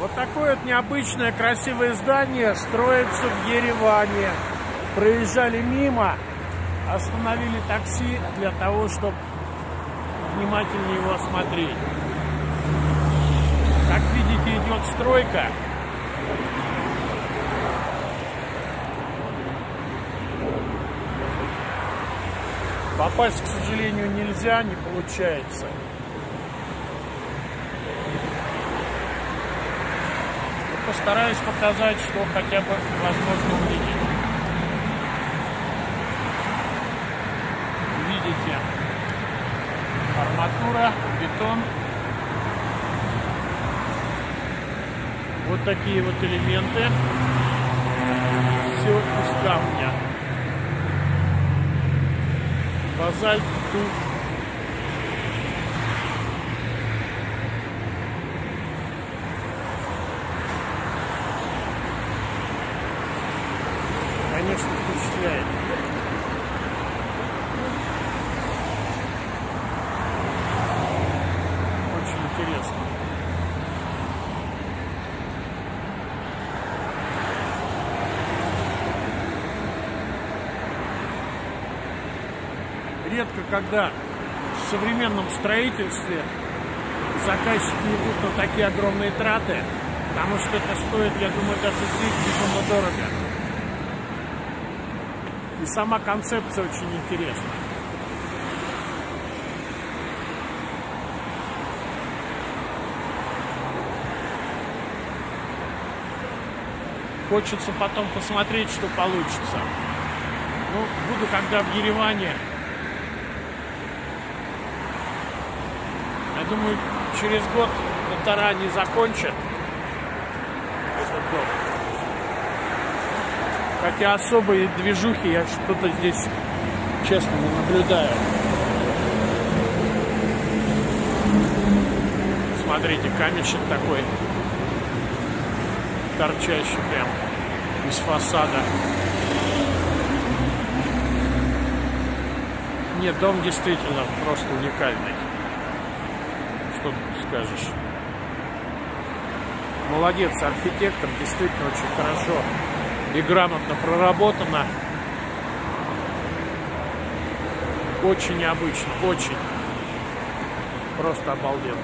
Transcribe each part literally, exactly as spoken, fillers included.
Вот такое вот необычное красивое здание строится в Ереване. Проезжали мимо, остановили такси для того, чтобы внимательнее его осмотреть. Как видите, идет стройка. Попасть, к сожалению, нельзя, не получается. Постараюсь показать, что хотя бы возможно увидеть. Видите, арматура, бетон. Вот такие вот элементы. Все из камня. Базальт тут. Конечно, впечатляет. Очень интересно. Редко, когда в современном строительстве заказчики идут на такие огромные траты, потому что это стоит, я думаю, даже здесь безумно дорого. И сама концепция очень интересна. Хочется потом посмотреть, что получится. Ну, буду когда в Ереване. Я думаю, через год-полтора они закончат этот дом. Хотя особые движухи я что-то здесь, честно, не наблюдаю. Смотрите, камешек такой, торчащий прям из фасада. Нет, дом действительно просто уникальный. Что тут скажешь? Молодец, архитектор, действительно очень хорошо и грамотно проработано. Очень необычно, очень. Просто обалденно.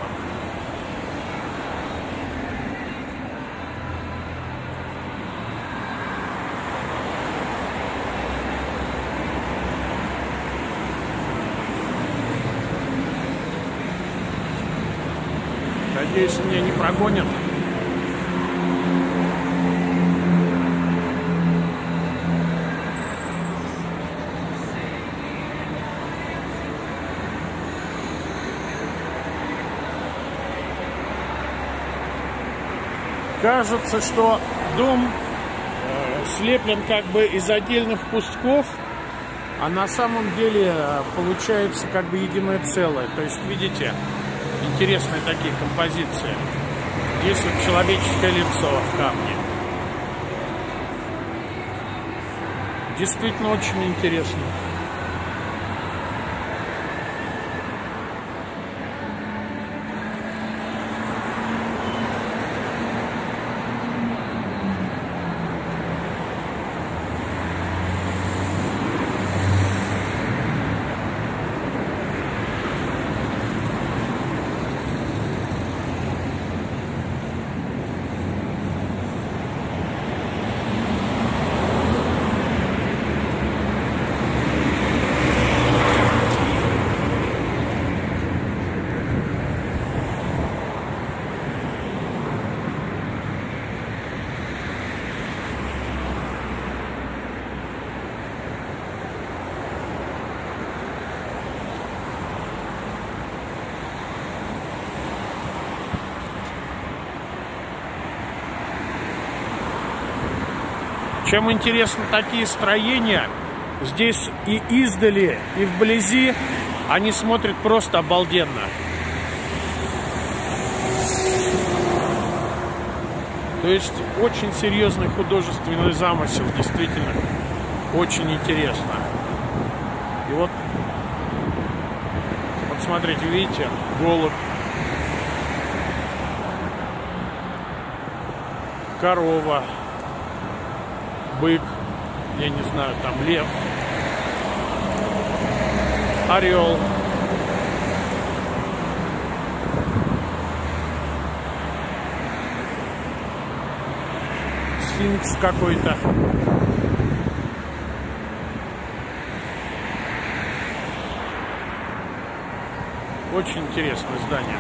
Надеюсь, меня не прогонят. Кажется, что дом слеплен как бы из отдельных кусков, а на самом деле получается как бы единое целое. То есть, видите, интересные такие композиции. Здесь вот человеческое лицо в камне. Действительно очень интересно. Чем интересны такие строения, здесь и издали, и вблизи они смотрят просто обалденно. То есть очень серьезный художественный замысел, действительно, очень интересно. И вот, вот смотрите, видите, голубь. корова, бык, я не знаю, там лев, орел. Сфинкс какой-то. Очень интересное здание.